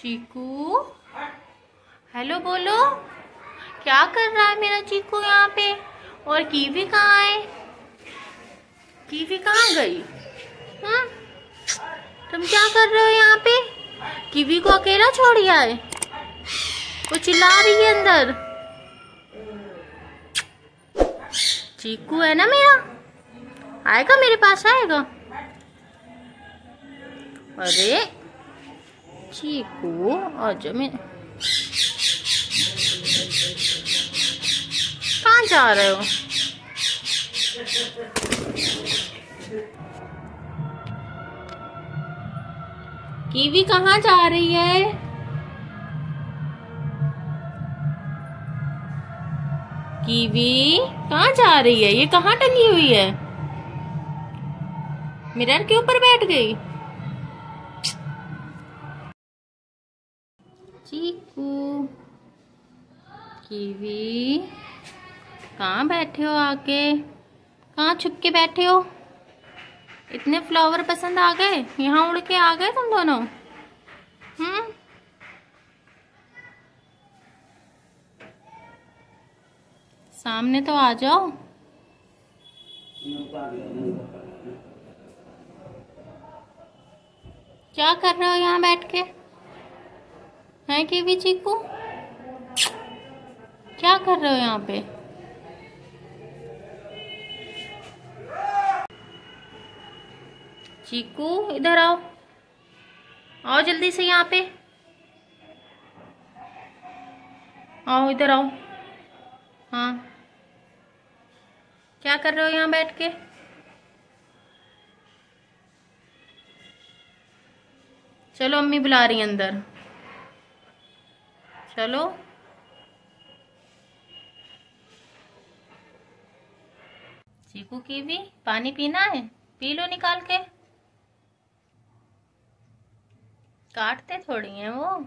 चीकू, hello बोलो। क्या कर रहा है मेरा चीकू यहाँ पे? और कीवी कहाँ है? कीवी कहाँ गई? हाँ, तुम क्या कर रहे हो यहाँ पे? कीवी को अकेला छोड़ दिया है। वो चिल्ला रही है अंदर। चीकू है ना मेरा, आएगा मेरे पास, आएगा। अरे चीकू आजा, मैं कहाँ जा रहे हो? कीवी कहाँ जा रही है? कीवी कहाँ जा रही है? ये कहाँ टंगी हुई है? मिरर के ऊपर बैठ गई। चीकू, कीवी कहाँ बैठे हो? आके कहाँ छुप के बैठे हो? इतने फ्लावर पसंद आ गए, यहाँ उड़ के आ गए तुम दोनों। सामने तो आ जाओ। क्या कर रहे हो यहाँ बैठ के? है कीवी चीकू, क्या कर रहे हो यहाँ पे? चीकू इधर आओ, आओ जल्दी से यहाँ पे आओ, इधर आओ। हाँ, क्या कर रहे हो यहाँ बैठ के? चलो, मम्मी बुला रही है अंदर, चलो। चीकू कीवी पानी पीना है? पी लो निकाल के। काटते थोड़ी हैं वो।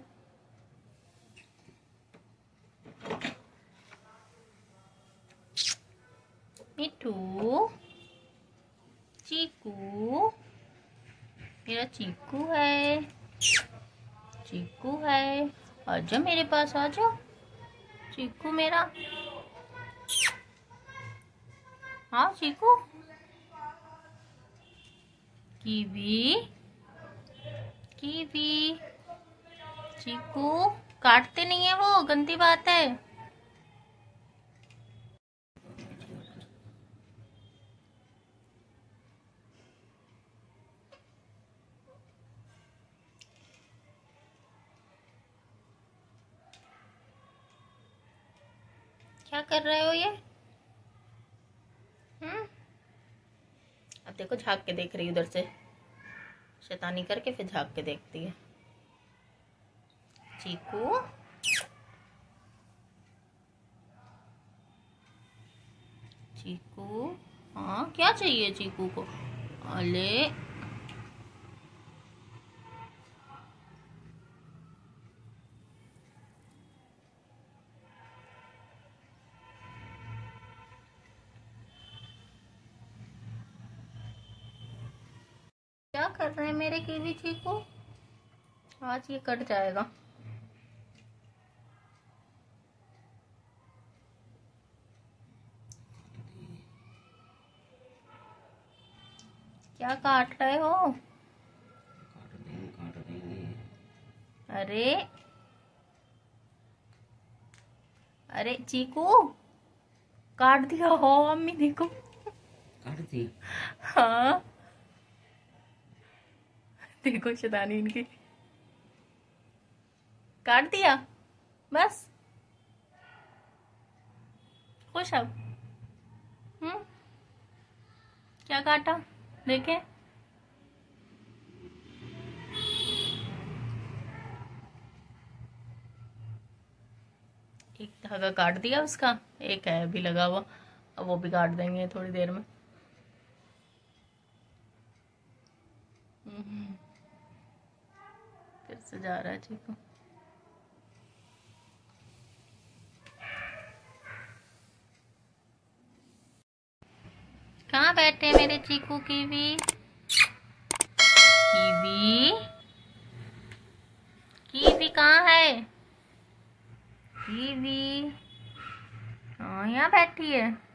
मिठू, चीकू, मेरा चीकू है, चीकू है, आजा मेरे पास, आजा चीकू मेरा, हाँ चीकू। कीवी, कीवी, चीकू काटते नहीं है वो, गंदी बात है। क्या कर रहे हो ये? अब देखो, झांक के देख रही उधर से, शैतानी करके फिर झांक के देखती है। चीकू, चीकू हाँ, क्या चाहिए चीकू को? अले कर रहे हैं मेरे कीवी चीकू, आज ये कट जाएगा। क्या काट रहे हो? अरे अरे चीकू काट दिया हो, मम्मी देखो काट दी। हाँ देखो, शैतानी इनकी, काट दिया, बस खुश अब। क्या काटा देखे? एक धागा काट दिया उसका, एक है अभी लगा हुआ, अब वो भी काट देंगे थोड़ी देर में। जा रहा है चीकू। कहाँ बैठे हैं मेरे चीकू कीवी? कीवी कीवी कहाँ है? कीवी यहाँ बैठी है।